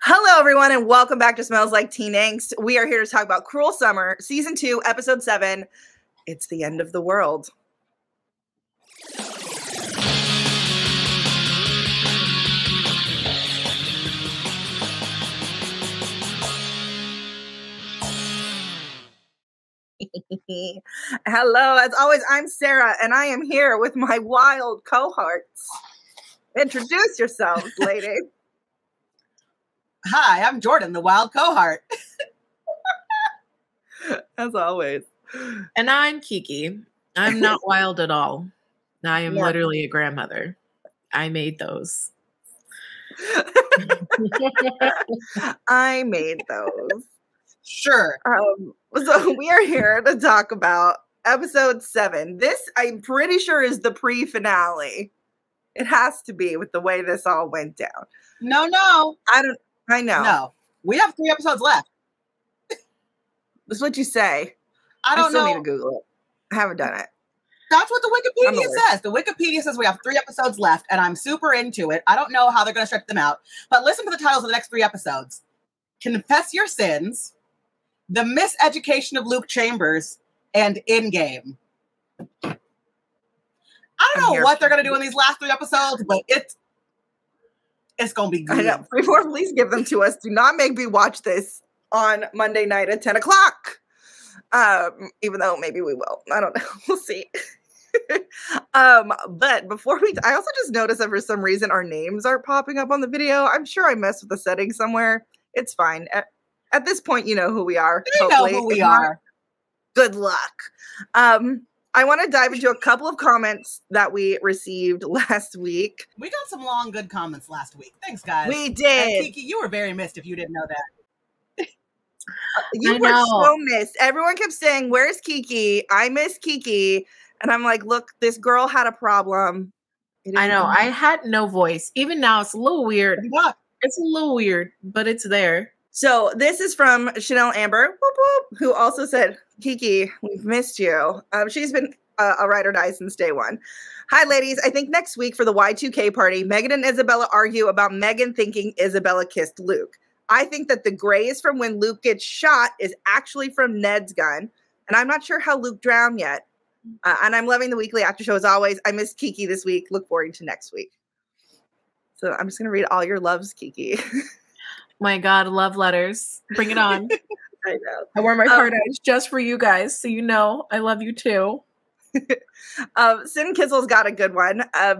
Hello, everyone, and welcome back to Smells Like Teen Angst. We are here to talk about Cruel Summer, Season 2, Episode 7, It's the End of the World. Hello, as always, I'm Sarah, and I am here with my wild cohorts. Introduce yourselves, ladies. Hi, I'm Jordan, the wild cohort. As always. And I'm Kiki. I'm not wild at all. I am literally a grandmother. I made those. I made those. Sure. So we are here to talk about episode 7. This, I'm pretty sure, is the pre-finale. It has to be with the way this all went down. No. I know. No, we have 3 episodes left. That's what you say. I still need to Google it. I haven't done it. That's what the Wikipedia says. The Wikipedia says we have 3 episodes left, and I'm super into it. I don't know how they're going to stretch them out, but listen to the titles of the next 3 episodes. Confess Your Sins, The Miseducation of Luke Chambers, and In Game. I don't know what they're going to do in these last 3 episodes, but it's going to be good. I know. Freeform, please give them to us. Do not make me watch this on Monday night at 10 o'clock. Even though maybe we will. I don't know. We'll see. But before we... I also just noticed that for some reason our names aren't popping up on the video. I'm sure I messed with the setting somewhere. It's fine. At this point, you know who we are. You know who we are. Good luck. I want to dive into a couple of comments that we received last week. We got some long, good comments last week. Thanks, guys. We did. And Kiki, you were very missed if you didn't know that. I know. So missed. Everyone kept saying, where's Kiki? I miss Kiki. And I'm like, look, this girl had a problem. I know. I had no voice. Even now, it's a little weird. What? It's a little weird, but it's there. So this is from Chanel Amber, who also said, Kiki, we've missed you. She's been a ride or die since day one. Hi, ladies. I think next week for the Y2K party, Megan and Isabella argue about Megan thinking Isabella kissed Luke. I think that the graze from when Luke gets shot is actually from Ned's gun, and I'm not sure how Luke drowned yet. And I'm loving the weekly after show as always. I missed Kiki this week. Look forward to next week. So I'm just going to read all your loves, Kiki. My God, love letters. Bring it on. I know. I wore my heart out just for you guys, so you know I love you too. Sin Kissel's got a good one. I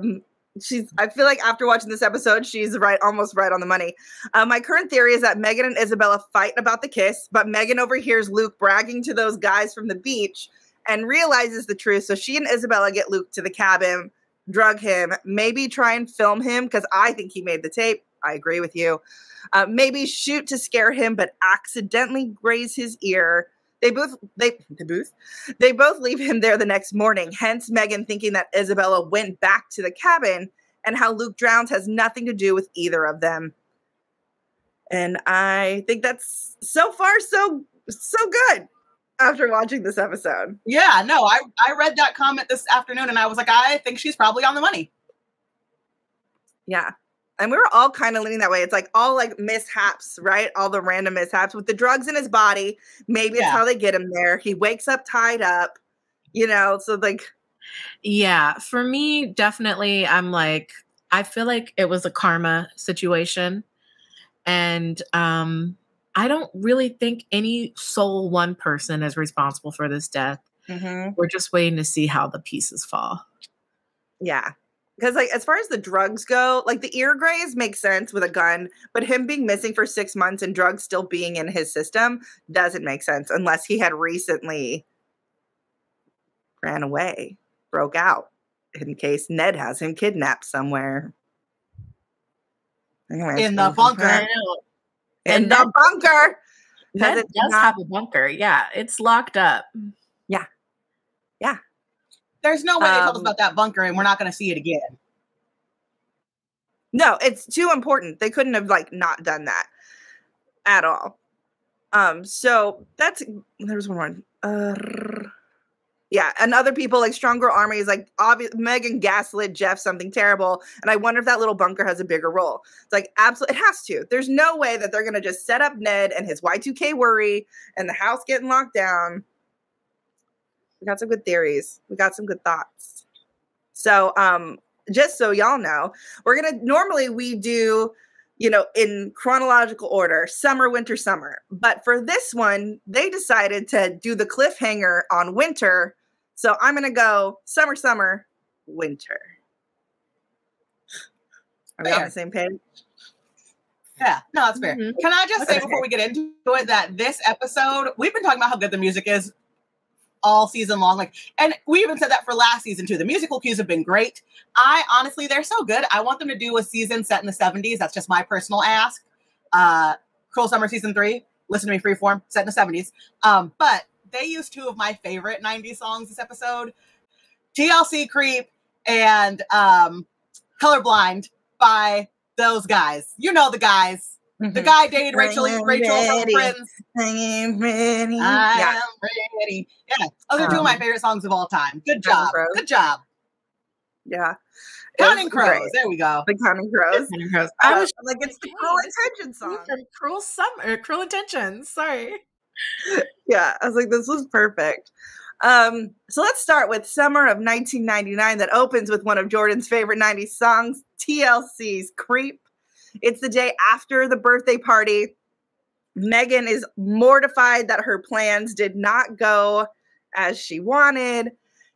feel like after watching this episode, she's almost right on the money. My current theory is that Megan and Isabella fight about the kiss, but Megan overhears Luke bragging to those guys from the beach and realizes the truth. So she and Isabella get Luke to the cabin, drug him, maybe try and film him because I think he made the tape. I agree with you. Maybe shoot to scare him, but accidentally graze his ear. They both leave him there the next morning. Hence, Megan thinking that Isabella went back to the cabin, and how Luke drowns has nothing to do with either of them. And I think that's so far so good. After watching this episode, yeah, no, I read that comment this afternoon, and I was like, I think she's probably on the money. Yeah. And we were all kind of leaning that way. It's like all like mishaps, right? All the random mishaps with the drugs in his body. Maybe it's how they get him there. He wakes up tied up, you know? So like. Yeah, for me, definitely. I'm like, I feel like it was a karma situation. And I don't really think any soul one person is responsible for this death. Mm-hmm. We're just waiting to see how the pieces fall. Yeah. Because, like, as far as the drugs go, like, the ear graze makes sense with a gun, but him being missing for 6 months and drugs still being in his system doesn't make sense unless he had recently ran away, broke out, in case Ned has him kidnapped somewhere. Anyway, in the bunker. In the bunker! Ned does have a bunker, yeah. It's locked up. Yeah. Yeah. There's no way they told us about that bunker and we're not going to see it again. No, it's too important. They couldn't have, like, not done that at all. So that's... There was one more. Yeah, and other people, like Strong Girl Army is like, Megan gaslit Jeff something terrible, and I wonder if that little bunker has a bigger role. It's like, absolutely, it has to. There's no way that they're going to just set up Ned and his Y2K worry and the house getting locked down. We got some good theories. We got some good thoughts. So just so y'all know, we're going to, normally we do, you know, in chronological order, summer, winter, summer. But for this one, they decided to do the cliffhanger on winter. So I'm going to go summer, summer, winter. Are we on the same page? Yeah, no, that's fair. Mm-hmm. Can I just say before we get into it that this episode, we've been talking about how good the music is all season long. Like, and we even said that for last season too. The musical cues have been great. I honestly, they're so good. I want them to do a season set in the 70s. That's just my personal ask. Cruel Summer season 3, listen to me, Freeform, set in the 70s. But they used two of my favorite 90s songs this episode, TLC Creep and Colorblind by those guys. You know the guys. Mm-hmm. The guy dated Rachel from Friends. I am ready. Yeah. Those are two of my favorite songs of all time. Good job. Good job. Yeah. Counting Crows. Great. There we go. The Counting Crows. I was like, it's the Cruel Intentions song. Cruel Summer. Cruel Intentions. Sorry. Yeah. I was like, this was perfect. So let's start with Summer of 1999 that opens with one of Jordan's favorite 90s songs, TLC's Creep. It's the day after the birthday party. Megan is mortified that her plans did not go as she wanted.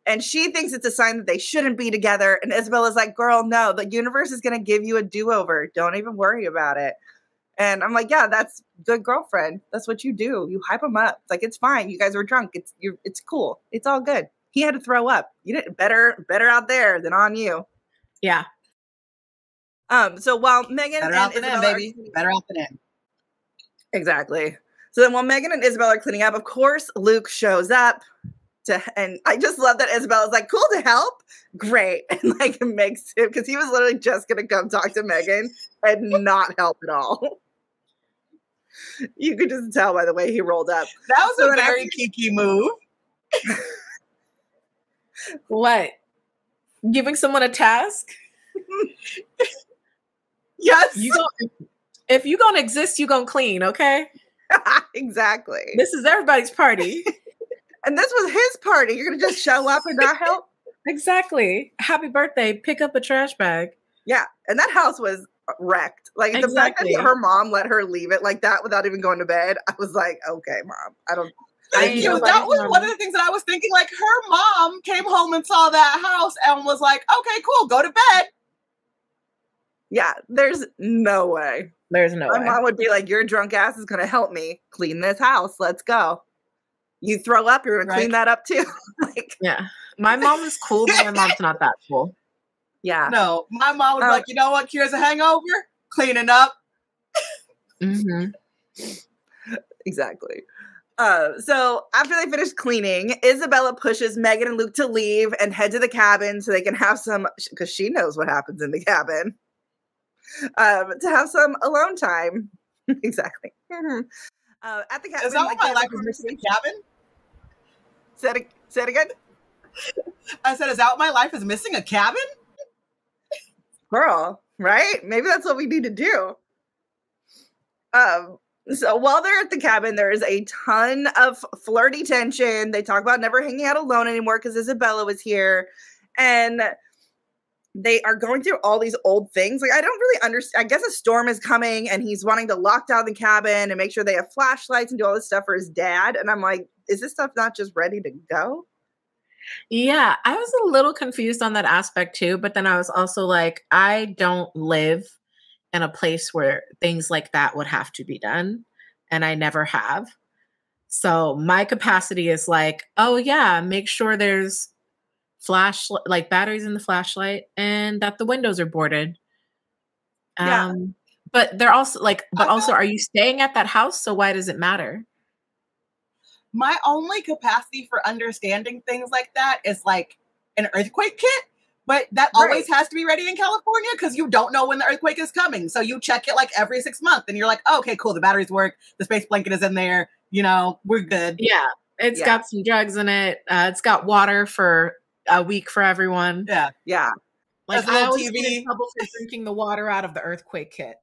And she thinks it's a sign that they shouldn't be together. And Isabella's like, girl, no, the universe is going to give you a do-over. Don't even worry about it. And I'm like, yeah, that's good girlfriend. That's what you do. You hype them up. It's like, it's fine. You guys were drunk. It's cool. It's all good. He had to throw up. You didn't better out there than on you. Yeah. So while Megan and Isabella Exactly. So then while Megan and Isabella are cleaning up, of course, Luke shows up and I just love that Isabella's like, cool to help. Great. And like it makes it because he was literally just going to come talk to Megan and not help at all. You could just tell by the way he rolled up. That was a very kiki move. What? Giving someone a task? Yes. You don't, if you're going to exist, you're going to clean, okay? Exactly. This is everybody's party. And this was his party. You're going to just show up and not help? Exactly. Happy birthday. Pick up a trash bag. Yeah. And that house was wrecked. Like, the fact that her mom let her leave it like that without even going to bed, I was like, okay, mom. That was one of the things that I was thinking. Like, her mom came home and saw that house and was like, okay, cool. Go to bed. Yeah, there's no way. There's no way. My mom would be like, your drunk ass is going to help me clean this house. Let's go. You throw up, you're going to clean that up too. Like, yeah. My mom is cool, but my mom's not that cool. Yeah. No, my mom would be like, you know what cures a hangover? Cleaning up. Exactly. So after they finish cleaning, Isabella pushes Megan and Luke to leave and head to the cabin so they can have some, because she knows what happens in the cabin. To have some alone time. Exactly. At the cabin. Is that what my life was missing? Cabin? Say it again? I said, is that what my life is missing? A cabin? Girl, right? Maybe that's what we need to do. So while they're at the cabin, there is a ton of flirty tension. They talk about never hanging out alone anymore because Isabella was here. And they are going through all these old things. Like, I don't really understand. I guess a storm is coming and he's wanting to lock down the cabin and make sure they have flashlights and do all this stuff for his dad. And I'm like, is this stuff not just ready to go? Yeah, I was a little confused on that aspect too. But then I was also like, I don't live in a place where things like that would have to be done. And I never have. So my capacity is like, oh yeah, make sure there's flashlight, like batteries in the flashlight, and that the windows are boarded. Yeah. But they're also like, but also, are you staying at that house? So why does it matter? My only capacity for understanding things like that is like an earthquake kit, but that always has to be ready in California because you don't know when the earthquake is coming. So you check it like every 6 months and you're like, oh, okay, cool. The batteries work. The space blanket is in there. You know, we're good. Yeah. It's got some drugs in it. It's got water for a week for everyone. Yeah. Yeah. Like, I always get in trouble for drinking the water out of the earthquake kit.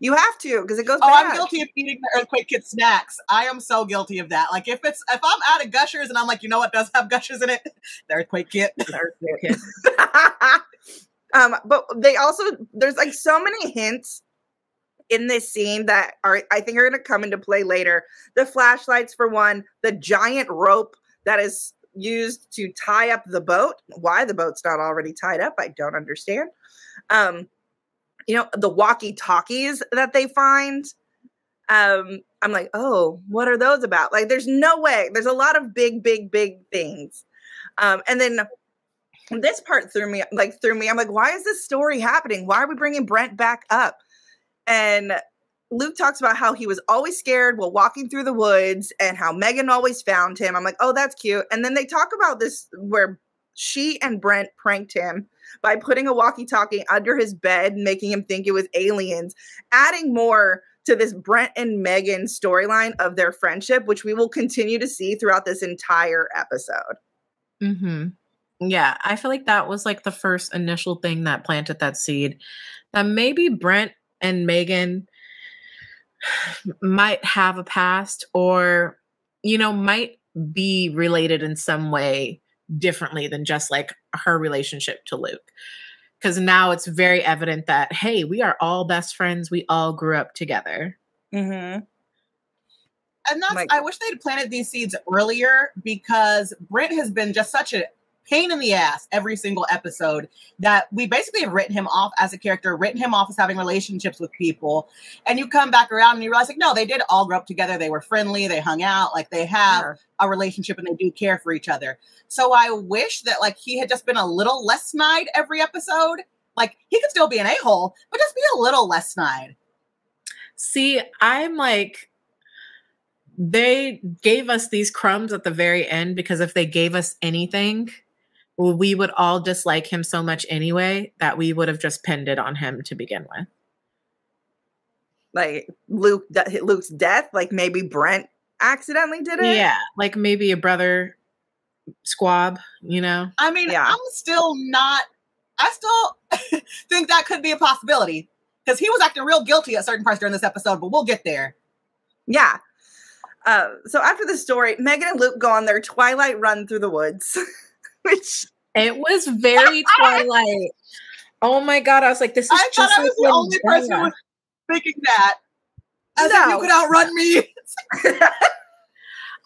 You have to, because it goes back. I'm guilty of eating the earthquake kit snacks. I am so guilty of that. Like, if I'm out of Gushers and I'm like, you know what does have Gushers in it? The earthquake kit. The earthquake kit. But they also, there's like so many hints in this scene that I think are going to come into play later. The flashlights, for one, the giant rope that is used to tie up the boat. Why the boat's not already tied up, I don't understand. You know, the walkie-talkies that they find. I'm like, oh, what are those about? Like, there's no way. There's a lot of big, big, big things. And then this part threw me. I'm like, why is this story happening? Why are we bringing Brent back up? And Luke talks about how he was always scared while walking through the woods and how Megan always found him. I'm like, oh, that's cute. And then they talk about this where she and Brent pranked him by putting a walkie-talkie under his bed, making him think it was aliens, adding more to this Brent and Megan storyline of their friendship, which we will continue to see throughout this entire episode. Mm-hmm. Yeah, I feel like that was like the first initial thing that planted that seed that maybe Brent and Megan might have a past, or, you know, might be related in some way differently than just like her relationship to Luke. Because now it's very evident that, hey, we are all best friends. We all grew up together. Mm-hmm. And that's, I wish they'd planted these seeds earlier, because Brent has been just such a pain in the ass every single episode that we basically have written him off as a character, written him off as having relationships with people. And you come back around and you realize, like, no, they did all grow up together. They were friendly. They hung out. Like, they have a relationship and they do care for each other. So I wish that, like, he had just been a little less snide every episode. Like, he could still be an a-hole, but just be a little less snide. See, I'm like, they gave us these crumbs at the very end, because if they gave us anything, well, we would all dislike him so much anyway that we would have just pinned it on him to begin with. Like Luke's death, like maybe Brent accidentally did it? Yeah, like maybe a brother squab, you know? I mean, yeah. I still think that could be a possibility, because he was acting real guilty at certain parts during this episode, but we'll get there. Yeah. So after the story, Megan and Luke go on their Twilight run through the woods. Which it was very Twilight. Oh my God. I was like, this is I thought I was the only person who was thinking that. I said, you could outrun me.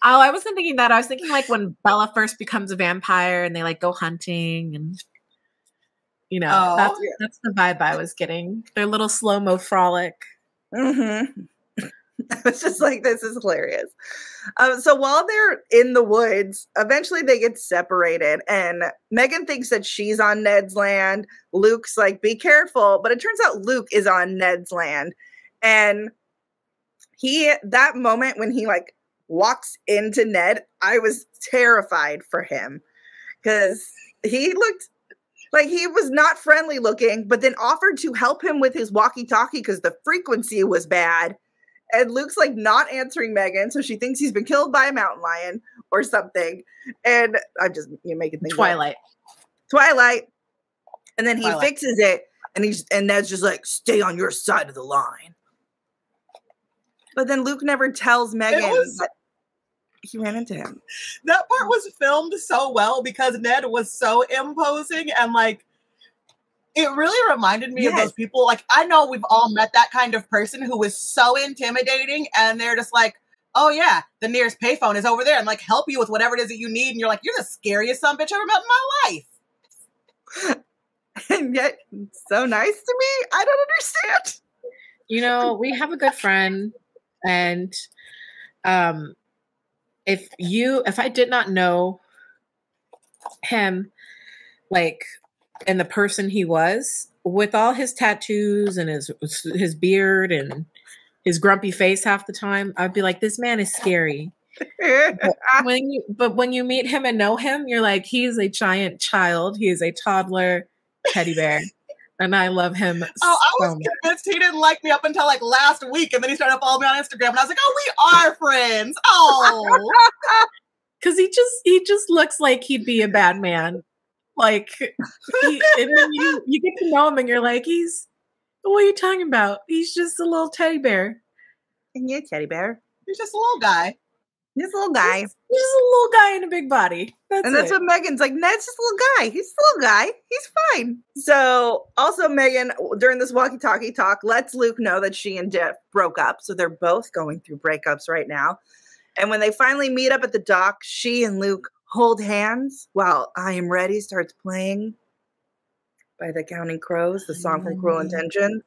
Oh, I wasn't thinking that. I was thinking like when Bella first becomes a vampire and they like go hunting and, you know, that's the vibe I was getting. Their little slow-mo frolic. Mm-hmm. I was just like, this is hilarious. So while they're in the woods, eventually they get separated. And Megan thinks that she's on Ned's land. Luke's like, be careful. But it turns out Luke is on Ned's land. And that moment when he like walks into Ned, I was terrified for him. Because he looked like he was not friendly looking, but then offered to help him with his walkie-talkie because the frequency was bad. And Luke's like not answering Megan, so she thinks he's been killed by a mountain lion or something. And I'm just making things Twilight. And then Twilight. He fixes it, and Ned's just like, stay on your side of the line. But then Luke never tells Megan that he ran into him. That part was filmed so well because Ned was so imposing and like. It really reminded me of those people. Like, I know we've all met that kind of person who is so intimidating and they're just like, oh yeah, the nearest payphone is over there and like help you with whatever it is that you need. And you're like, you're the scariest son of a bitch I've ever met in my life. And yet, so nice to me. I don't understand. You know, we have a good friend, and if I did not know him, like, and the person he was, with all his tattoos and his beard and his grumpy face half the time, I'd be like, this man is scary. but when you meet him and know him, you're like, he is a giant child. He is a toddler teddy bear. And I love him. Oh, I was convinced he didn't like me up until like last week. And then he started to follow me on Instagram. And I was like, oh, we are friends. Oh. Because he just looks like he'd be a bad man. Like, and then you get to know him and you're like, what are you talking about? He's just a little teddy bear. And you're a teddy bear. He's just a little guy. He's a little guy. He's just a little guy in a big body. That's what Megan's like. Ned's just a little guy. He's a little guy. He's fine. So also, Megan, during this walkie-talkie talk, lets Luke know that she and Jeff broke up. So they're both going through breakups right now. And when they finally meet up at the dock, she and Luke hold hands while I Am Ready starts playing by the Counting Crows, the song from Cruel Intentions.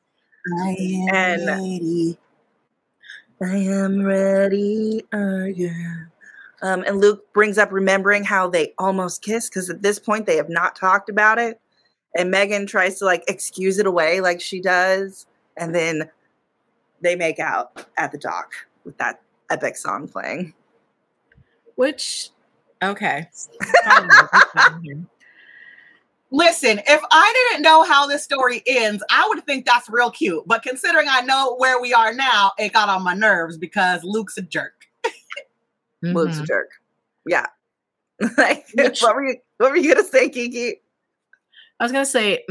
I am ready. Yeah. And Luke brings up remembering how they almost kissed, because at this point they have not talked about it. And Megan tries to like excuse it away like she does. And then they make out at the dock with that epic song playing. Which, okay. Listen, if I didn't know how this story ends, I would think that's real cute. But considering I know where we are now, it got on my nerves because Luke's a jerk. Mm-hmm. Luke's a jerk. Yeah. Like, what were you going to say, Kiki? I was going to say,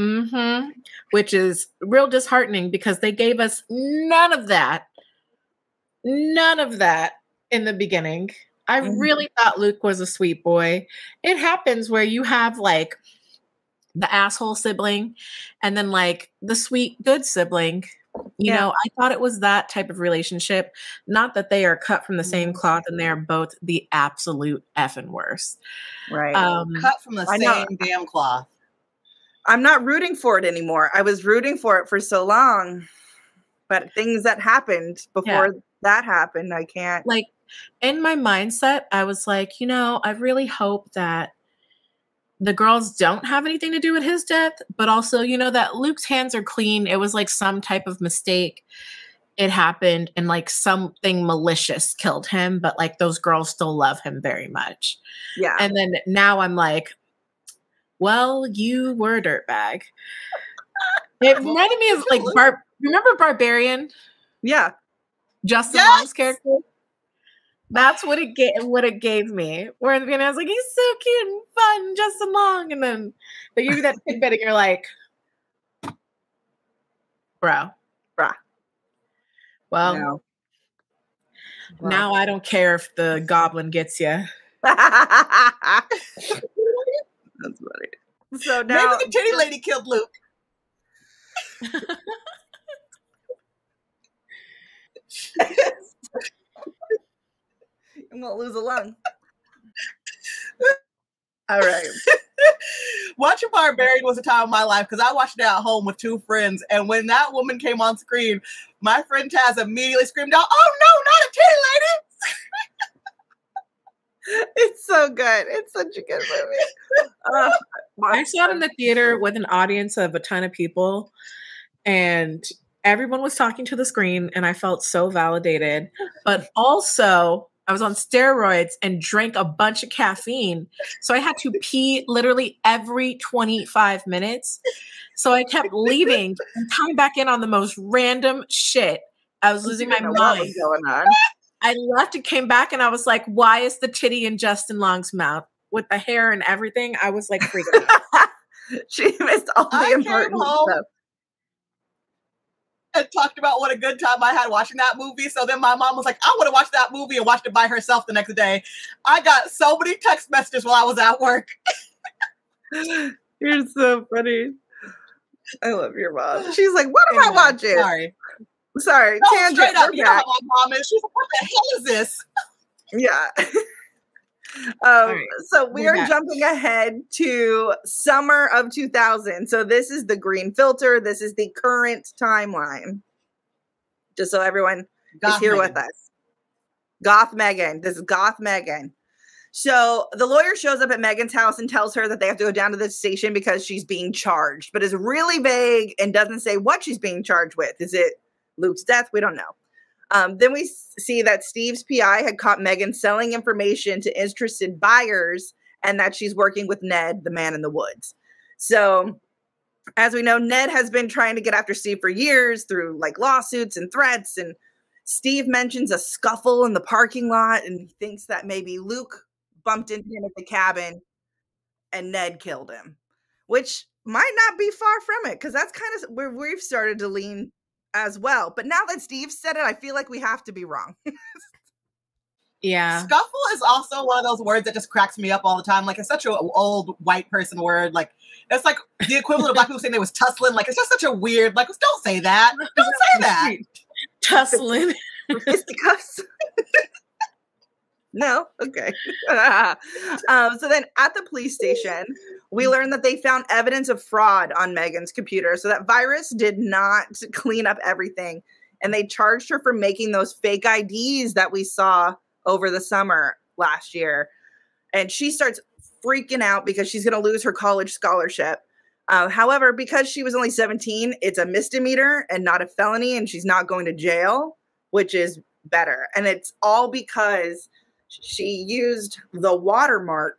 which is real disheartening because they gave us none of that. None of that in the beginning. I really thought Luke was a sweet boy. It happens where you have like the asshole sibling and then like the sweet good sibling, you know, I thought it was that type of relationship. Not that they are cut from the same cloth and they're both the absolute effing worst. Right. Cut from the same damn cloth. I'm not rooting for it anymore. I was rooting for it for so long, but things that happened before that happened, I can't. Like in my mindset, I was like, you know, I really hope that the girls don't have anything to do with his death, but also, you know, that Luke's hands are clean. It was like some type of mistake. It happened and like something malicious killed him, but like those girls still love him very much. Yeah. And then now I'm like, well, you were a dirtbag. It reminded me of like, remember Barbarian? Yeah. Justin Long's character? That's what it gave. What it gave me. Where at the beginning I was like, he's so cute and fun, and Justin Long, and then they give you that tidbit, and you're like, bro. Well, no. Now I don't care if the goblin gets you. That's funny. So now maybe the titty lady killed Luke. I'm going to lose a lung. All right. Watching Barbarian was a time of my life because I watched it at home with two friends. And when that woman came on screen, my friend Taz immediately screamed out, oh, no, not a titty lady. It's so good. It's such a good movie. I saw it in the theater with an audience of a ton of people. And everyone was talking to the screen. And I felt so validated. But also, I was on steroids and drank a bunch of caffeine. So I had to pee literally every 25 minutes. So I kept leaving and coming back in on the most random shit. I was losing my mind. Going on. I left and came back and I was like, why is the titty in Justin Long's mouth? With the hair and everything, I was like freaking out. She missed all the important stuff. And talked about what a good time I had watching that movie. So then my mom was like, I want to watch that movie, and watched it by herself the next day. I got so many text messages while I was at work. You're so funny. I love your mom. She's like, what am I watching? Sorry. No, tangent, straight up, you know how my mom is. She's like, what the hell is this? Yeah. So we are jumping ahead to summer of 2000. So this is the green filter. This is the current timeline. Just so everyone is here with us. Goth Megan. This is Goth Megan. So the lawyer shows up at Megan's house and tells her that they have to go down to the station because she's being charged, but is really vague and doesn't say what she's being charged with. Is it Luke's death? We don't know. Then we see that Steve's PI had caught Megan selling information to interested buyers and that she's working with Ned, the man in the woods. So As we know, Ned has been trying to get after Steve for years through like lawsuits and threats, and Steve mentions a scuffle in the parking lot and he thinks that maybe Luke bumped into him at the cabin and Ned killed him, which might not be far from it, because that's kind of where we've started to lean as well. But now that Steve said it, I feel like we have to be wrong. Yeah. Scuffle is also one of those words that just cracks me up all the time. Like, it's such an old white person word. Like, that's like the equivalent of black people saying they was tussling. Like, it's just such a weird, like, don't say that. Don't say that. Tussling. Fisticuffs. No? Okay. So then at the police station, we learned that they found evidence of fraud on Megan's computer. So that virus did not clean up everything. And they charged her for making those fake IDs that we saw over the summer last year. And she starts freaking out because she's going to lose her college scholarship. However, because she was only 17, it's a misdemeanor and not a felony, and she's not going to jail, which is better. And it's all because she used the watermark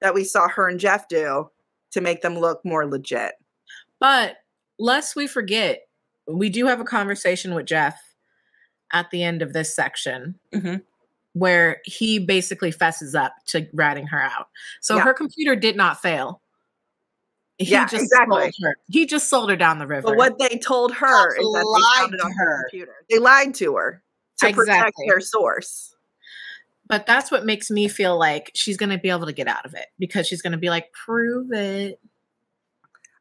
that we saw her and Jeff do to make them look more legit. But lest we forget, we do have a conversation with Jeff at the end of this section. Mm-hmm. Where he basically fesses up to ratting her out. So yeah. Her computer did not fail. He just sold her down the river. But what they told her is that they lied to her computer. They lied to her to protect their source. But that's what makes me feel like she's going to be able to get out of it, because she's going to be like, prove it.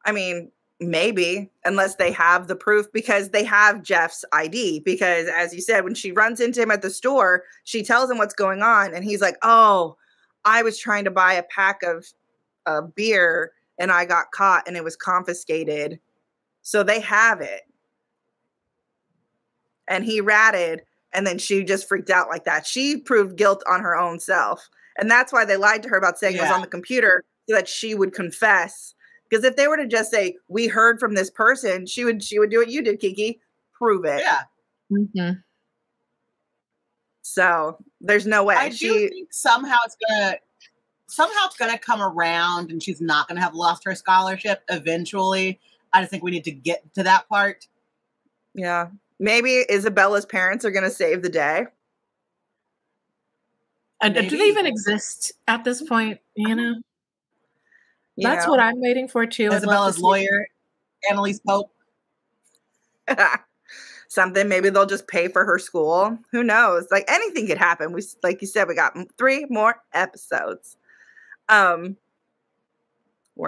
I mean, maybe, unless they have the proof, because they have Jeff's ID. Because as you said, when she runs into him at the store, she tells him what's going on. And he's like, oh, I was trying to buy a pack of beer and I got caught and it was confiscated. So they have it. And he ratted. And then she just freaked out like that. She proved guilt on her own self. And that's why they lied to her about saying it was on the computer, so that she would confess. Because if they were to just say, we heard from this person, she would do what you did, Kiki. Prove it. Yeah. Mm-hmm. So there's no way. I do think somehow it's gonna come around and she's not gonna have lost her scholarship eventually. I just think we need to get to that part. Yeah. Maybe Isabella's parents are gonna save the day. Do they even exist at this point, you know? That's what I'm waiting for, too. Isabella's lawyer, Annalise Pope. Something. Maybe they'll just pay for her school. Who knows? Like, anything could happen. We, like you said, we got 3 more episodes. Where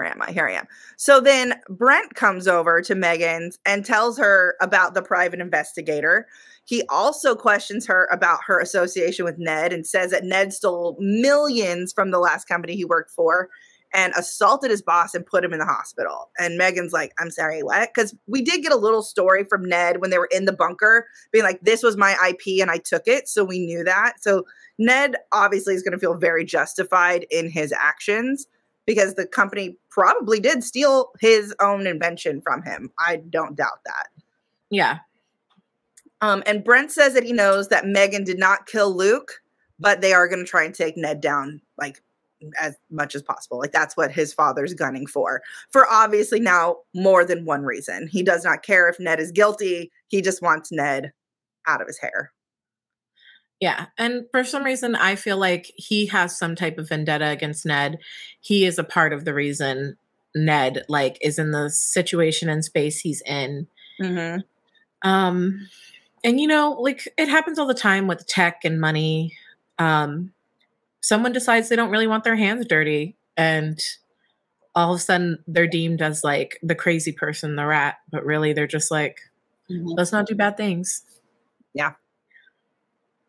am I? Here I am. So then Brent comes over to Megan's and tells her about the private investigator. He also questions her about her association with Ned and says that Ned stole millions from the last company he worked for, and assaulted his boss and put him in the hospital. And Megan's like, I'm sorry, what? Because we did get a little story from Ned when they were in the bunker, being like, this was my IP and I took it, so we knew that. So Ned obviously is going to feel very justified in his actions, because the company probably did steal his own invention from him. I don't doubt that. Yeah. And Brent says that he knows that Megan did not kill Luke, but they are going to try and take Ned down, like, as much as possible. Like, that's what his father's gunning for obviously now more than one reason. He does not care if Ned is guilty. He just wants Ned out of his hair. Yeah. And for some reason, I feel like he has some type of vendetta against Ned. He is a part of the reason Ned, like, is in the situation and space he's in. Mm-hmm. And you know, like, it happens all the time with tech and money. Someone decides they don't really want their hands dirty, and all of a sudden they're deemed as like the crazy person, the rat, but really they're just like, mm-hmm. Let's not do bad things. Yeah.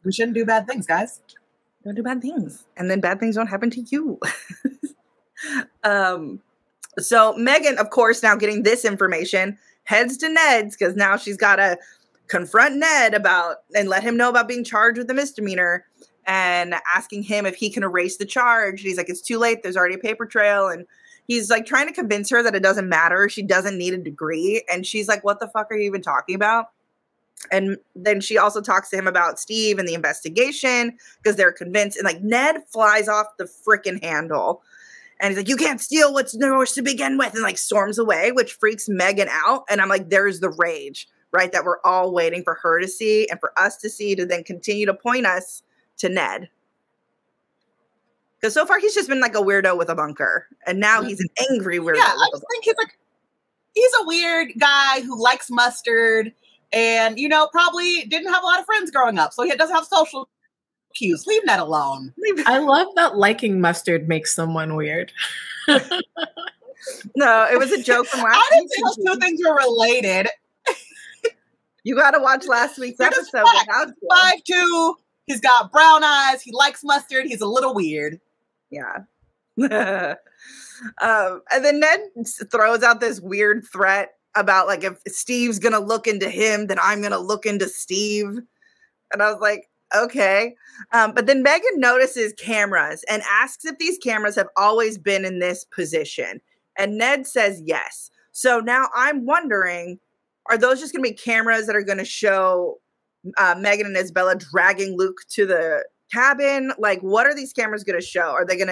We shouldn't do bad things, guys. Don't do bad things. And then bad things don't happen to you. So Megan, of course, now getting this information, heads to Ned's, because now she's got to confront Ned about and let him know about being charged with a misdemeanor, and asking him if he can erase the charge. And he's like, it's too late. There's already a paper trail. And he's like trying to convince her that it doesn't matter. She doesn't need a degree. And she's like, what the fuck are you even talking about? And then she also talks to him about Steve and the investigation, because they're convinced. And like, Ned flies off the freaking handle. And he's like, you can't steal what's yours to begin with, and like storms away, which freaks Megan out. And I'm like, there's the rage, right? That we're all waiting for her to see and for us to see to then continue to point us to Ned. Because so far he's just been like a weirdo with a bunker. And now he's an angry weirdo. Yeah, I just think he's a weird guy who likes mustard and, you know, probably didn't have a lot of friends growing up. So he doesn't have social cues. Leave that alone. I love that liking mustard makes someone weird. No, it was a joke from last week. I didn't think those two things were related. You got to watch last week's episode. 5'2". He's got brown eyes. He likes mustard. He's a little weird. Yeah. And then Ned throws out this weird threat about, like, if Steve's going to look into him, then I'm going to look into Steve. And I was like, okay. But then Megan notices cameras and asks if these cameras have always been in this position. And Ned says yes. So now I'm wondering, are those just going to be cameras that are going to show Megan and Isabella dragging Luke to the cabin? Like, what are these cameras going to show? Are we going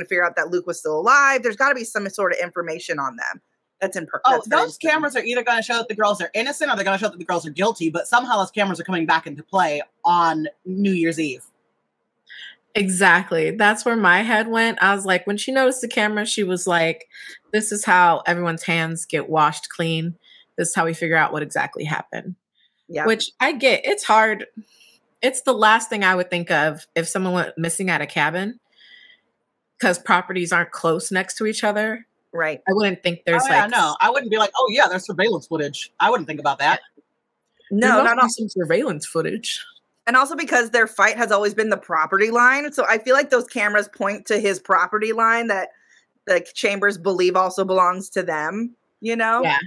to figure out that Luke was still alive? There's got to be some sort of information on them. That's in purpose. Oh, those cameras are either going to show that the girls are innocent or they're going to show that the girls are guilty, but somehow those cameras are coming back into play on New Year's Eve. Exactly. That's where my head went. I was like, when she noticed the camera, she was like, this is how everyone's hands get washed clean. This is how we figure out what exactly happened. Yeah. Which I get. It's hard. It's the last thing I would think of if someone went missing at a cabin, because properties aren't close next to each other. Right. I wouldn't think there's no, I wouldn't be like, oh yeah, there's surveillance footage. I wouldn't think about that. No, not on some surveillance footage. And also because their fight has always been the property line. So I feel like those cameras point to his property line that the Chambers believe also belongs to them, you know? Yeah.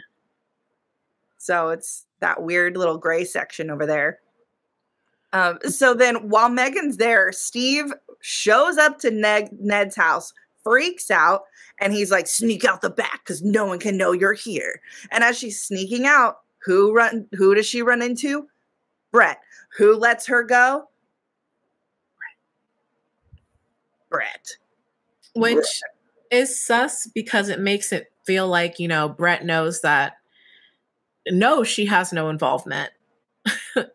So it's that weird little gray section over there. So then while Megan's there, Steve shows up to Ned's house, freaks out, and he's like, sneak out the back because no one can know you're here. And as she's sneaking out, who does she run into? Brett. Who lets her go? Brett. Which is sus, because it makes it feel like, you know, Brett knows that no, she has no involvement,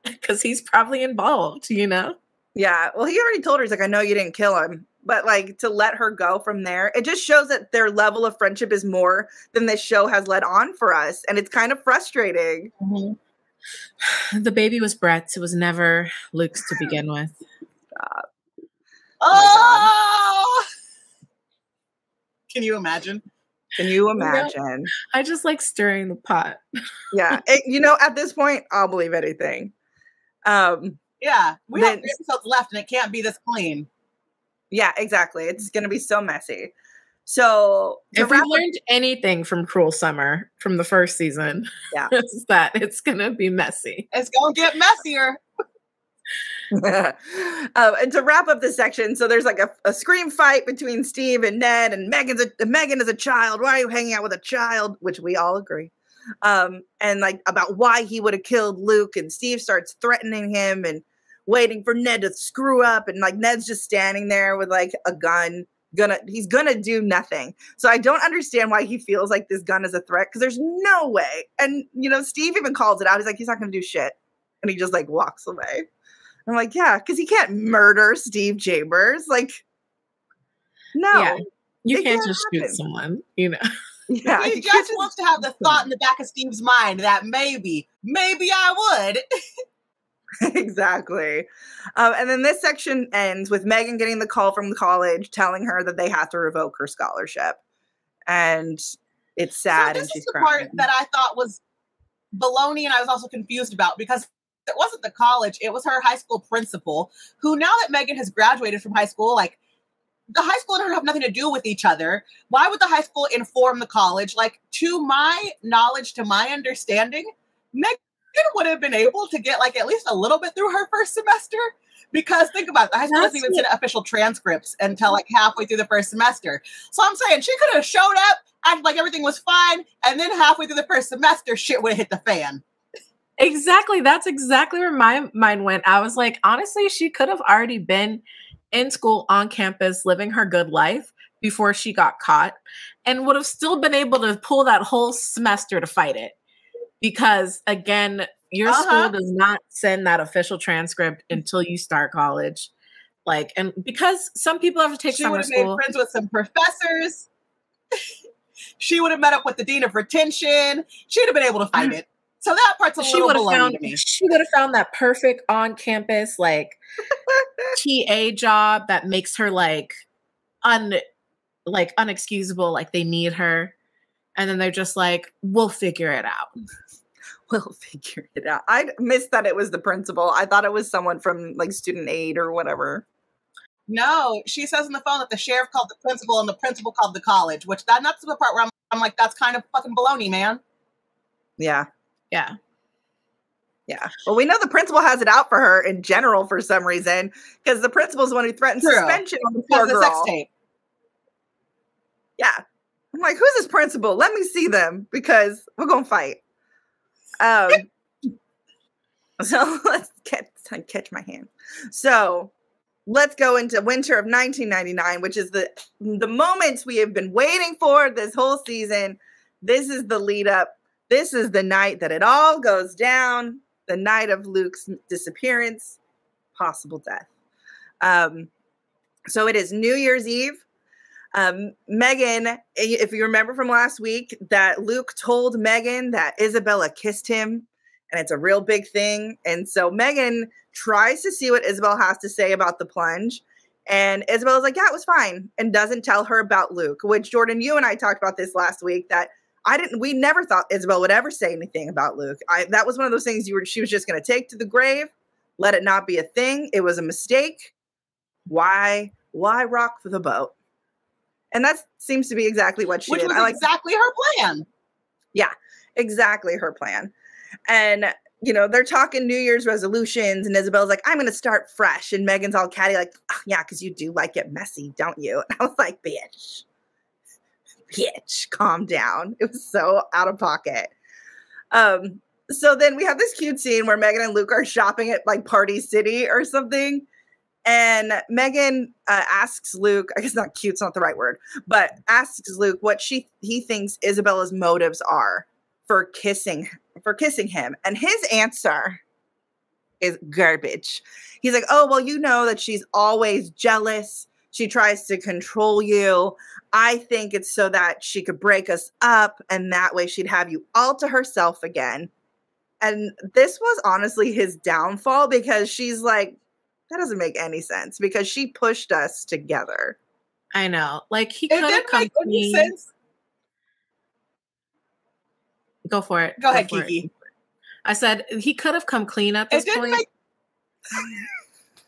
because he's probably involved, you know? Yeah. Well, he already told her, he's like, I know you didn't kill him, but like, to let her go from there, it just shows that their level of friendship is more than this show has led on for us. And it's kind of frustrating. Mm-hmm. The baby was Brett's. It was never Luke's to begin with. Oh! Can you imagine? Can you imagine? I just like stirring the pot. Yeah. You know, at this point, I'll believe anything. Yeah. We have 3 episodes left and it can't be this clean. Yeah, exactly. It's going to be so messy. So if we learned anything from Cruel Summer from the first season, yeah, it's that it's going to be messy. It's going to get messier. And to wrap up this section, so there's like a scream fight between Steve and Ned, and Megan is a child. Why are you hanging out with a child? Which we all agree. And like about why he would have killed Luke, and Steve starts threatening him and waiting for Ned to screw up, and like Ned's just standing there with like a gun. He's gonna do nothing. So I don't understand why he feels like this gun is a threat, because there's no way. And you know, Steve even calls it out. He's like, he's not gonna do shit, and he just like walks away. I'm like, yeah, because he can't murder Steve Chambers. Like, no. Yeah, you can't just shoot someone, you know. Yeah, he just wants to have the thought in the back of Steve's mind that maybe I would. Exactly. And then this section ends with Megan getting the call from the college telling her that they have to revoke her scholarship. And it's sad, and she's crying. This is the part that I thought was baloney, and I was also confused about, because it wasn't the college. It was her high school principal, who, now that Megan has graduated from high school, like, the high school don't have nothing to do with each other. Why would the high school inform the college? Like, to my knowledge, to my understanding, Megan would have been able to get, like, at least a little bit through her first semester. Because think about it, the high school doesn't even send official transcripts until, like, halfway through the first semester. So I'm saying she could have showed up, acted like everything was fine, and then halfway through the first semester, shit would have hit the fan. Exactly. That's exactly where my mind went. I was like, honestly, she could have already been in school, on campus, living her good life, before she got caught and would have still been able to pull that whole semester to fight it. Because, again, your school does not send that official transcript until you start college. Like, and because some people have to take summer school. She would have made friends with some professors. She would have met up with the dean of retention. She'd have been able to fight it. So that part's a little baloney to me. She would have found that perfect on-campus, like, TA job that makes her, like, unexcusable. Like, they need her. And then they're just like, we'll figure it out. We'll figure it out. I missed that it was the principal. I thought it was someone from, like, student aid or whatever. No, she says on the phone that the sheriff called the principal and the principal called the college, which that's the part where I'm like, that's kind of fucking baloney, man. Yeah. Yeah. Yeah. Well, we know the principal has it out for her in general for some reason, because the principal's the one who threatened suspension on the poor girl. The sex tape. Yeah. I'm like, who's this principal? Let me see them because we're going to fight. So let's catch my hand. So let's go into winter of 1999, which is the moments we have been waiting for this whole season. This is the lead up. This is the night that it all goes down. The night of Luke's disappearance, possible death. So it is New Year's Eve. Megan, if you remember from last week, that Luke told Megan that Isabella kissed him, and it's a real big thing. And so Megan tries to see what Isabella has to say about the plunge, and Isabella's like, yeah, it was fine, and doesn't tell her about Luke, which, Jordan, you and I talked about this last week, that we never thought Isabella would ever say anything about Luke. That was one of those things she was just going to take to the grave, let it not be a thing. It was a mistake. Why rock the boat? And that seems to be exactly what she did. Which was exactly her plan. Yeah, exactly her plan. And, you know, they're talking New Year's resolutions, and Isabella's like, I'm going to start fresh. And Megan's all catty like, oh, yeah, because you do like it messy, don't you? And I was like, bitch, calm down. It was so out of pocket. So then we have this cute scene where Megan and Luke are shopping at, like, Party City or something. And Megan asks Luke, I guess not cute's not the right word, but asks Luke what he thinks Isabella's motives are for kissing him. And his answer is garbage. He's like, oh, well, you know that she's always jealous. She tries to control you. I think it's so that she could break us up, and that way she'd have you all to herself again. And this was honestly his downfall, because she's like, that doesn't make any sense, because she pushed us together. I know. Like, he could have come to me. Sense. Go for it. Go ahead, Kiki. I said he could have come clean at this point.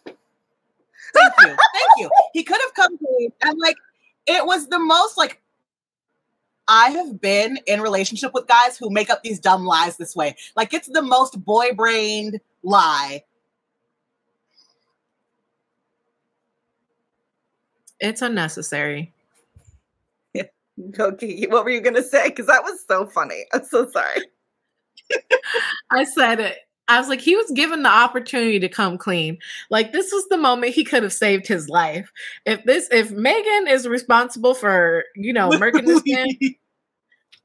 Thank you. Thank you. He could have come clean. And, like, it was the most, like, I have been in relationship with guys who make up these dumb lies this way. Like, it's the most boy-brained lie. It's unnecessary. Yeah. Okay. What were you going to say? Because that was so funny. I'm so sorry. I said it. I was like, he was given the opportunity to come clean. Like, this was the moment he could have saved his life. If Megan is responsible for, you know, murking this man,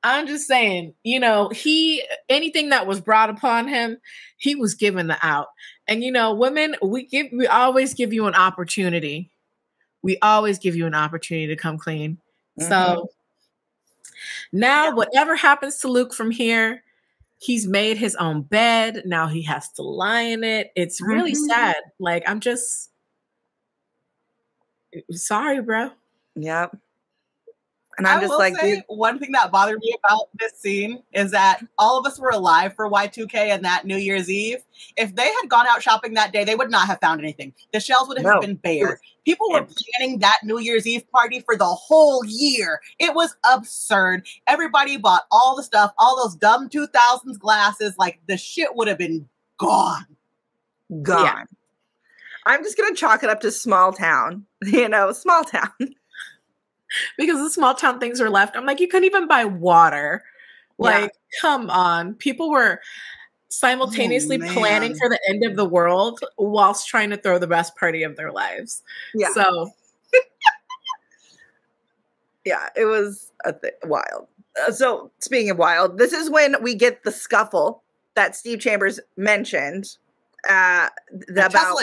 I'm just saying, you know, anything that was brought upon him, he was given the out. And, you know, women, we always give you an opportunity. We always give you an opportunity to come clean. Mm-hmm. So now whatever happens to Luke from here, he's made his own bed. Now he has to lie in it. It's really sad. Like, I'm just sorry, bro. Yep. And I'm just like, dude. One thing that bothered me about this scene is that all of us were alive for Y2K and that New Year's Eve. If they had gone out shopping that day, they would not have found anything. The shelves would have been bare. People were planning that New Year's Eve party for the whole year. It was absurd. Everybody bought all the stuff, all those dumb 2000s glasses. Like, the shit would have been gone. Gone. Yeah. I'm just going to chalk it up to small town. You know, small town. Because the small town things were left. I'm like, you couldn't even buy water. Like, come on. People were simultaneously planning for the end of the world whilst trying to throw the best party of their lives. Yeah. So Yeah, it was wild. So speaking of wild, this is when we get the scuffle that Steve Chambers mentioned about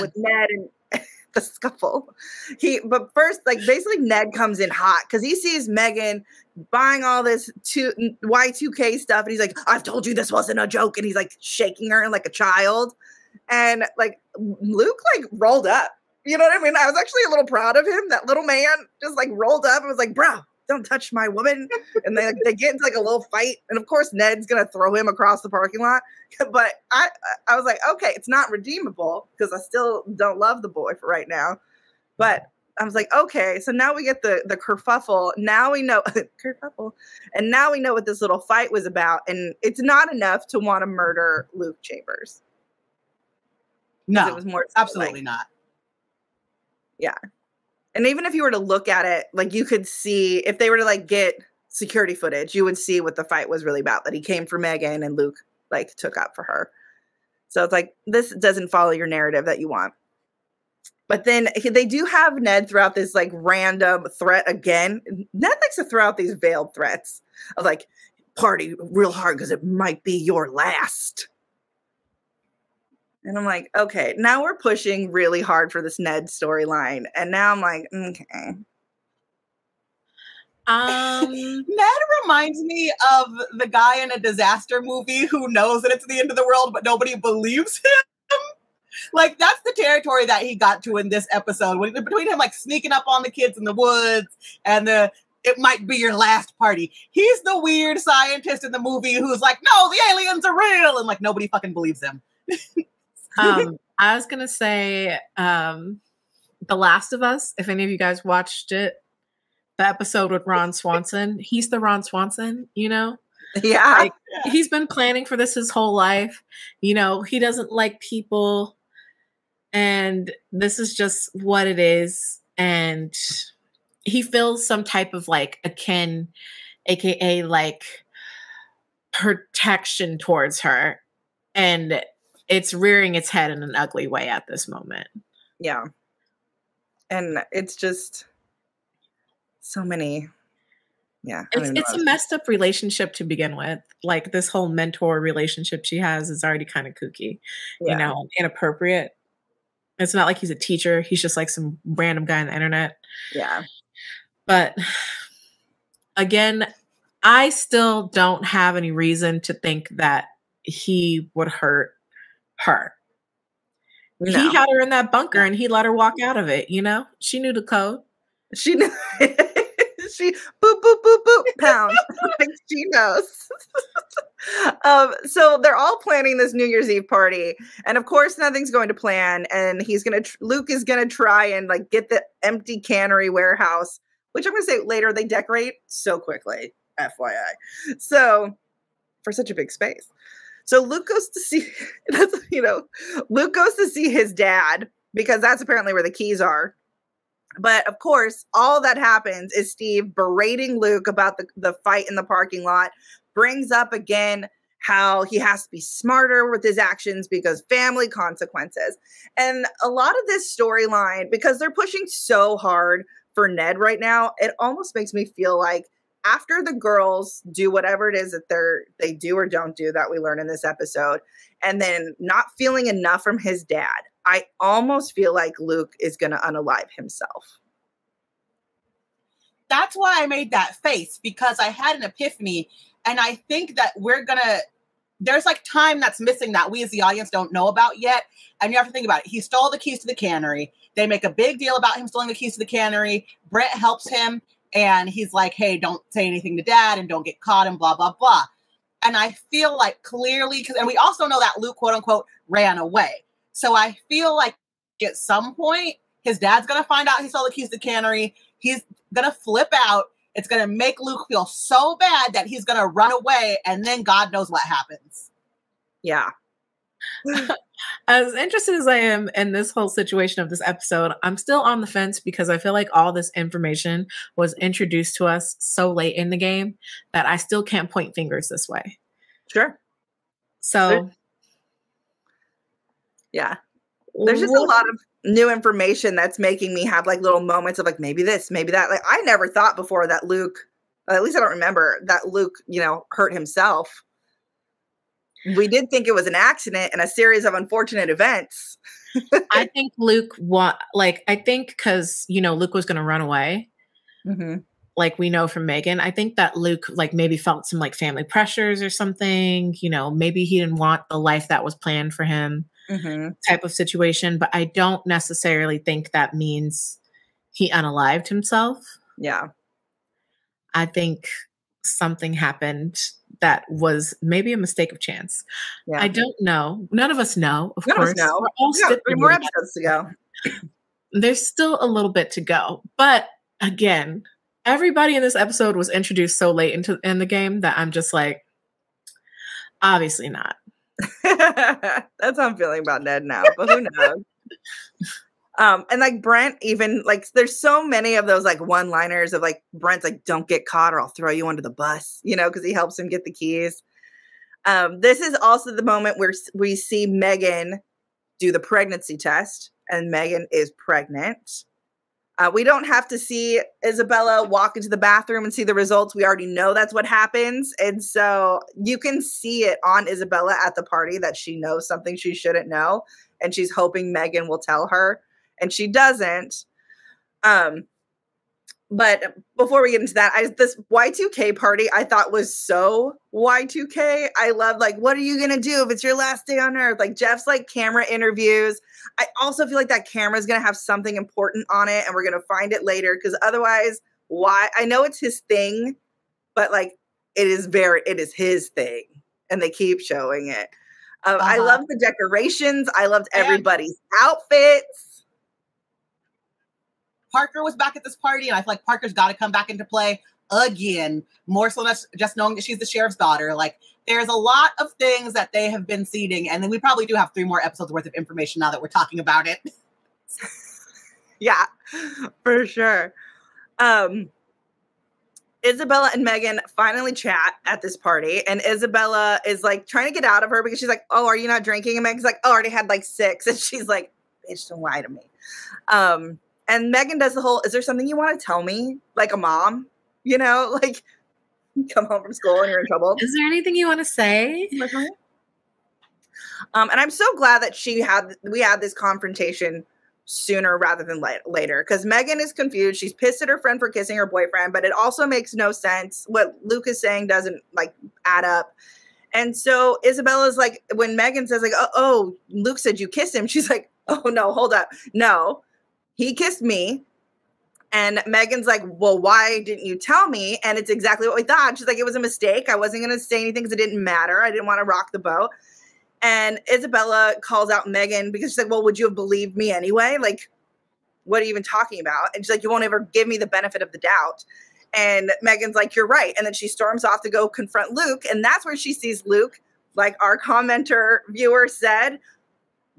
with Ned and the scuffle. But first, like, basically Ned comes in hot because he sees Megan buying all this Y2K stuff, and he's like, "I've told you this wasn't a joke," and he's like shaking her like a child. And like Luke like rolled up. You know what I mean? I was actually a little proud of him. That little man just like rolled up and was like, "Bro, don't touch my woman." And they get into like a little fight. And of course, Ned's going to throw him across the parking lot. But I was like, okay, it's not redeemable because I still don't love the boy for right now. But I was like, okay, so now we get the kerfuffle. Now we know kerfuffle. And now we know what this little fight was about. And it's not enough to want to murder Luke Chambers. No, it was more absolutely like, not. Yeah. And even if you were to look at it, like you could see if they were to like get security footage, you would see what the fight was really about, that he came for Megan and Luke like took up for her. So it's like, this doesn't follow your narrative that you want. But then they do have Ned throw out this like random threat again. Ned likes to throw out these veiled threats of like, party real hard because it might be your last. And I'm like, okay, now we're pushing really hard for this Ned storyline. And now I'm like, okay. Ned reminds me of the guy in a disaster movie who knows that it's the end of the world, but nobody believes him. Like, that's the territory that he got to in this episode. Between him, like, sneaking up on the kids in the woods and the "it might be your last party." He's the weird scientist in the movie who's like, "No, the aliens are real." And, like, nobody fucking believes him. I was going to say The Last of Us, if any of you guys watched it, the episode with Ron Swanson, he's the Ron Swanson, you know? Yeah. Like, he's been planning for this his whole life. You know, he doesn't like people, and this is just what it is. And he feels some type of like akin, AKA like protection towards her. And it's rearing its head in an ugly way at this moment. Yeah. And it's just so many. Yeah. It's a messed up relationship to begin with. Like, this whole mentor relationship she has is already kind of kooky, you know, inappropriate. It's not like he's a teacher. He's just like some random guy on the internet. Yeah. But again, I still don't have any reason to think that he would hurt her. No. He had her in that bunker and he let her walk out of it, you know? She knew the code. She knew. She boop, boop, boop, boop, pound. Like, she knows. So they're all planning this New Year's Eve party. And of course, nothing's going to plan. And he's going to, Luke is going to try and like get the empty cannery warehouse, which I'm going to say later, they decorate so quickly, FYI. So for such a big space. So Luke goes to see, that's, you know, Luke goes to see his dad because that's apparently where the keys are. But of course, all that happens is Steve berating Luke about the fight in the parking lot, brings up again how he has to be smarter with his actions because family consequences. And a lot of this storyline, because they're pushing so hard for Ned right now, it almost makes me feel like, after the girls do whatever it is that they do or don't do that we learn in this episode, and then not feeling enough from his dad, I almost feel like Luke is going to unalive himself. That's why I made that face, because I had an epiphany, and I think that we're going to, there's like time that's missing that we as the audience don't know about yet. And you have to think about it. He stole the keys to the cannery. They make a big deal about him stealing the keys to the cannery. Brent helps him. And he's like, "Hey, don't say anything to dad and don't get caught and blah, blah, blah." And I feel like clearly, and we also know that Luke, quote unquote, ran away. So I feel like at some point, his dad's going to find out he stole the keys to the cannery. He's going to flip out. It's going to make Luke feel so bad that he's going to run away. And then God knows what happens. Yeah. As interested as I am in this whole situation of this episode, I'm still on the fence because I feel like all this information was introduced to us so late in the game that I still can't point fingers this way. Sure. So. Sure. Yeah. There's just a lot of new information that's making me have like little moments of like, maybe this, maybe that. Like, I never thought before that Luke, at least I don't remember, that Luke, you know, hurt himself. We did think it was an accident and a series of unfortunate events. I think Luke, because, you know, Luke was going to run away. Mm-hmm. Like we know from Megan, I think that Luke like maybe felt some like family pressures or something, you know, maybe he didn't want the life that was planned for him type of situation. But I don't necessarily think that means he unalived himself. Yeah. I think something happened that was maybe a mistake of chance. Yeah. I don't know. None of us know, of course. Us know. We're all three more episodes to go. There's still a little bit to go. But again, everybody in this episode was introduced so late in the game that I'm just like, obviously not. That's how I'm feeling about Ned now, but who knows? And like Brent, even like there's so many of those like one-liners of like Brent's like, don't get caught or I'll throw you under the bus, you know, because he helps him get the keys. This is also the moment where we see Megan do the pregnancy test, and Megan is pregnant. We don't have to see Isabella walk into the bathroom and see the results. We already know that's what happens. And so you can see it on Isabella at the party that she knows something she shouldn't know. And she's hoping Megan will tell her. And she doesn't. But before we get into that, this Y2K party I thought was so Y2K. I love, like, what are you going to do if it's your last day on Earth? Like, Jeff's, like, camera interviews. I also feel like that camera's going to have something important on it, and we're going to find it later, because otherwise, why? I know it's his thing, but, like, it is his thing, and they keep showing it. I love the decorations. I loved everybody's outfits. Parker was back at this party, and I feel like Parker's got to come back into play again, more so than just knowing that she's the sheriff's daughter. Like, there's a lot of things that they have been seeding, and then we probably do have 3 more episodes worth of information now that we're talking about it. Yeah, for sure. Isabella and Megan finally chat at this party, and Isabella is, like, trying to get out of her because she's like, oh, are you not drinking? And Megan's like, oh, I already had, like, 6. And she's like, bitch, don't lie to me. And Megan does the whole, is there something you want to tell me? Like a mom, you know, like come home from school and you're in trouble. Is there anything you want to say? And I'm so glad that we had this confrontation sooner rather than later. Because Megan is confused. She's pissed at her friend for kissing her boyfriend, but it also makes no sense. What Luke is saying doesn't like add up. And so Isabella's like, when Megan says like, oh, Luke said you kissed him. She's like, oh no, hold up. No. He kissed me. And Megan's like, well, why didn't you tell me? And it's exactly what we thought. She's like, it was a mistake. I wasn't going to say anything because it didn't matter. I didn't want to rock the boat. And Isabella calls out Megan because she's like, well, would you have believed me anyway? Like, what are you even talking about? And she's like, you won't ever give me the benefit of the doubt. And Megan's like, you're right. And then she storms off to go confront Luke. And that's where she sees Luke, like our commenter viewer said,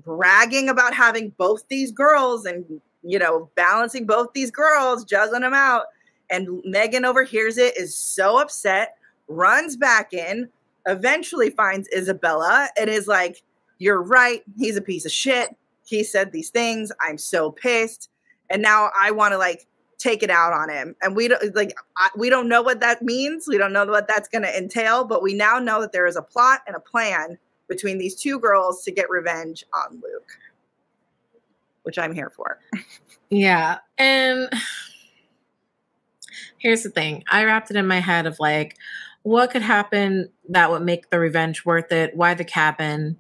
bragging about having both these girls and, you know, balancing both these girls, juggling them out. And Megan overhears it, is so upset, runs back in, eventually finds Isabella and is like, you're right. He's a piece of shit. He said these things. I'm so pissed. And now I want to like take it out on him. And we don't know what that means. We don't know what that's going to entail, but we now know that there is a plot and a plan between these two girls to get revenge on Luke, which I'm here for. Yeah. And here's the thing. I wrapped it in my head of like, what could happen that would make the revenge worth it? Why the cabin?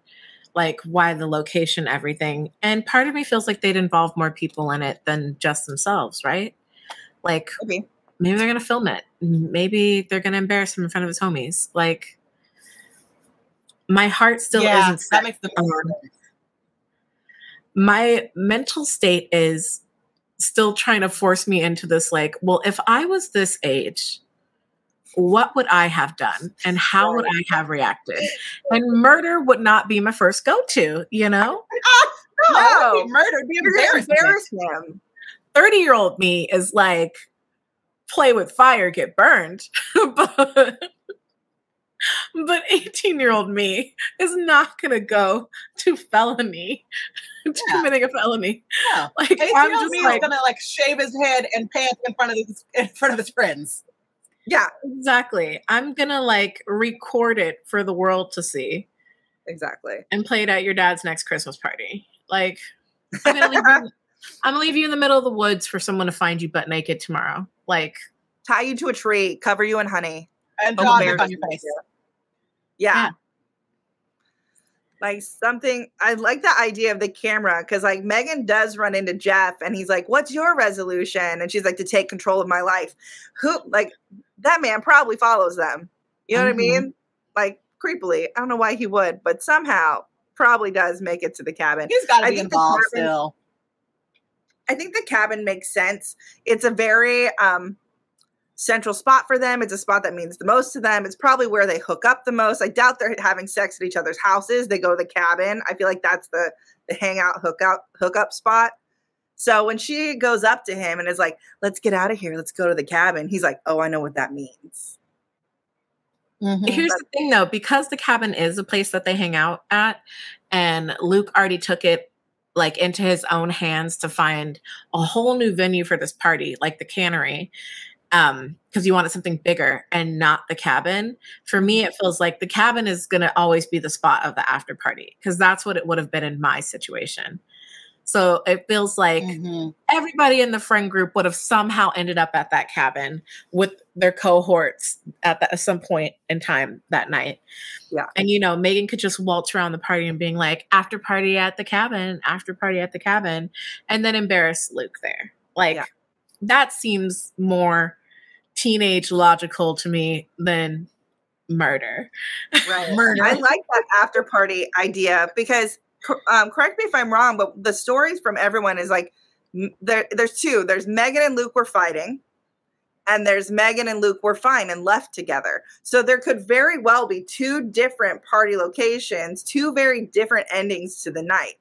Like, why the location, everything? And part of me feels like they'd involve more people in it than just themselves, right? Like, maybe they're going to film it. Maybe they're going to embarrass him in front of his homies. Like, my heart still isn't set. That makes the point. My mental state is still trying to force me into this, like, well, if I was this age, what would I have done? And how would I have reacted? And murder would not be my first go-to, you know? No, murder would be embarrassing. 30-year-old me is like, play with fire, get burned. But But 18-year-old me is not going to go to felony, committing a felony. Yeah. Like, 18-year-old me is going to like shave his head and pants in front of his friends. Yeah, exactly. I'm going to like record it for the world to see. Exactly. And play it at your dad's next Christmas party. Like, I'm going to leave you in the middle of the woods for someone to find you butt naked tomorrow. Like, tie you to a tree, cover you in honey. And draw it on your face. Yeah. Like something, I like the idea of the camera because like Megan does run into Jeff and he's like, what's your resolution? And she's like, to take control of my life. Who, like, that man probably follows them. You know what I mean? Like, creepily. I don't know why he would, but somehow probably does make it to the cabin. He's got to be involved still. I think the cabin makes sense. It's a very central spot for them. It's a spot that means the most to them. It's probably where they hook up the most. I doubt they're having sex at each other's houses. They go to the cabin. I feel like that's the hangout, hookup spot. So when she goes up to him and is like, let's get out of here. Let's go to the cabin. He's like, oh, I know what that means. Here's the thing though, because the cabin is a place that they hang out at and Luke already took it like into his own hands to find a whole new venue for this party, like the cannery. Because you wanted something bigger and not the cabin. For me, it feels like the cabin is going to always be the spot of the after party because that's what it would have been in my situation. So it feels like everybody in the friend group would have somehow ended up at that cabin with their cohorts at, at some point in time that night. Yeah. And, you know, Megan could just waltz around the party and being like, after party at the cabin, after party at the cabin, and then embarrass Luke there. Like, that seems more teenage logical to me than murder. Right. I like that after party idea because correct me if I'm wrong, but the stories from everyone is like, there's two. There's Megan and Luke were fighting and there's Megan and Luke were fine and left together. So there could very well be two different party locations, two very different endings to the night.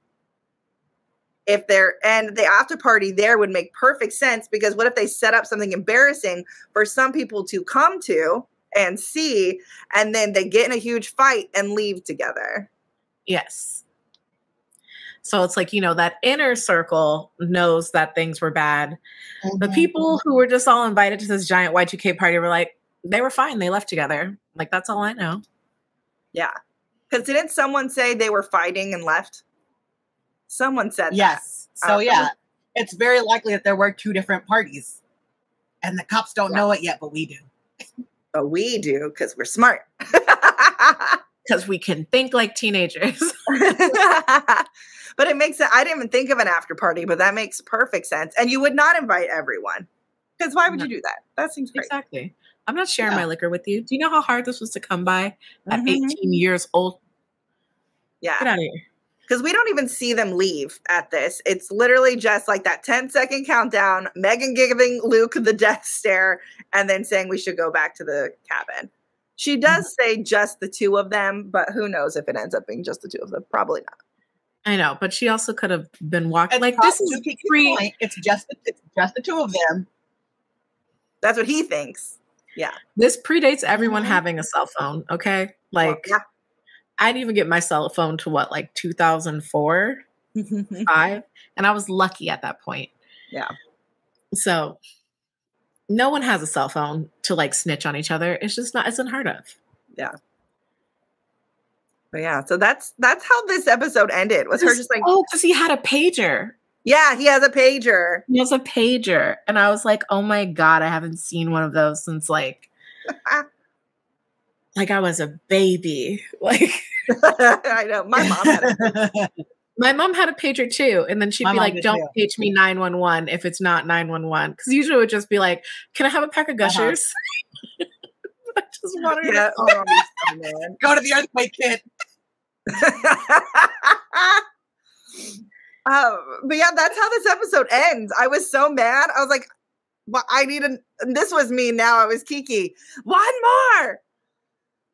If they're, and the after party there would make perfect sense because what if they set up something embarrassing for some people to come to and see, and then they get in a huge fight and leave together. Yes. So it's like, you know, that inner circle knows that things were bad. The people who were just all invited to this giant Y2K party were like, they were fine. They left together. Like, that's all I know. Yeah. Because didn't someone say they were fighting and left? Someone said yes. That. So yeah, it's very likely that there were two different parties and the cops don't know it yet, but we do. But we do because we're smart. Because we can think like teenagers. But it makes it, I didn't even think of an after party, but that makes perfect sense. And you would not invite everyone because why would you do that? That seems crazy. Exactly. I'm not sharing my liquor with you. Do you know how hard this was to come by at 18 years old? Yeah. Get out of here. Because we don't even see them leave at this. It's literally just like that 10-second countdown, Megan giving Luke the death stare, and then saying we should go back to the cabin. She does say just the two of them, but who knows if it ends up being just the two of them. Probably not. I know, but she also could have been walking. Like, this is free. It's just the two of them. That's what he thinks. Yeah. This predates everyone having a cell phone, okay? Like... Well, yeah. I didn't even get my cell phone to what, like 2004, 5, and I was lucky at that point. Yeah. So no one has a cell phone to like snitch on each other. It's just not, it's unheard of. Yeah. But yeah, so that's how this episode ended. Was her just like, oh, because he had a pager. Yeah, he has a pager. He has a pager. And I was like, oh my God, I haven't seen one of those since like like I was a baby. Like I know. My mom had a my mom had a pager too. And then she'd be like, don't page me 911 if it's not 911. Because usually it would just be like, can I have a pack of Gushers? I just wanted to go to the earthquake kid. But yeah, that's how this episode ends. I was so mad. I was like, well, I need an this was me now. I was Kiki. One more.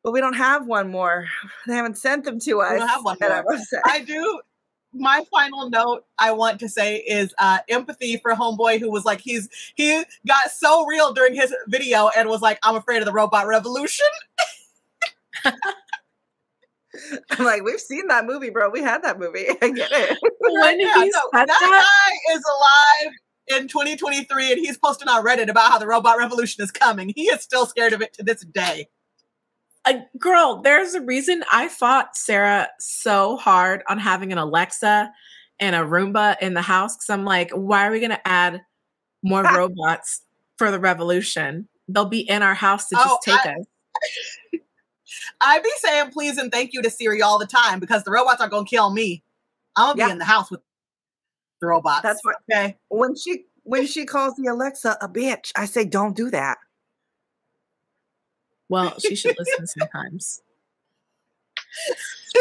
But we don't have one more. They haven't sent them to us. We don't have one more. I do. My final note I want to say is empathy for homeboy who was like, he got so real during his video and was like, I'm afraid of the robot revolution. I'm like, we've seen that movie, bro. We had that movie. I get it. When yeah, he so that guy is alive in 2023, and he's posting on Reddit about how the robot revolution is coming. He is still scared of it to this day. Girl, there's a reason I fought Sarah so hard on having an Alexa and a Roomba in the house. Because I'm like, why are we going to add more robots for the revolution? They'll be in our house to just take us. I be saying please and thank you to Siri all the time because the robots are going to kill me. I'm going to be in the house with the robots. That's what, okay. When she calls the Alexa a bitch, I say, don't do that. Well, she should listen sometimes.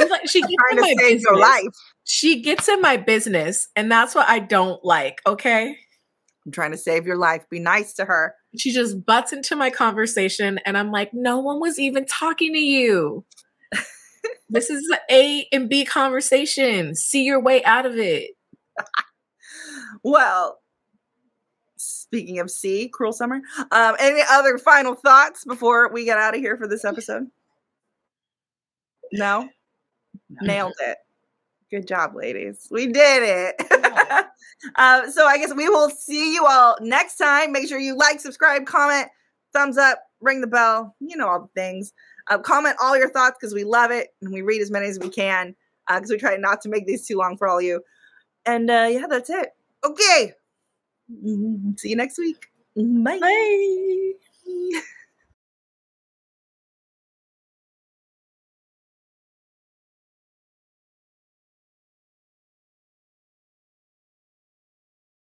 Like, she gets in my business. Your life. She gets in my business, and that's what I don't like, okay? I'm trying to save your life. Be nice to her. She just butts into my conversation, and I'm like, no one was even talking to you. This is an A and B conversation. See your way out of it. Well, speaking of C, Cruel Summer, any other final thoughts before we get out of here for this episode? No? Nailed it. Good job, ladies. We did it. Yeah. So I guess we will see you all next time. Make sure you like, subscribe, comment, thumbs up, ring the bell. You know all the things. Comment all your thoughts because we love it. And we read as many as we can because we try not to make these too long for all you. And yeah, that's it. Okay. See you next week. Bye. Bye.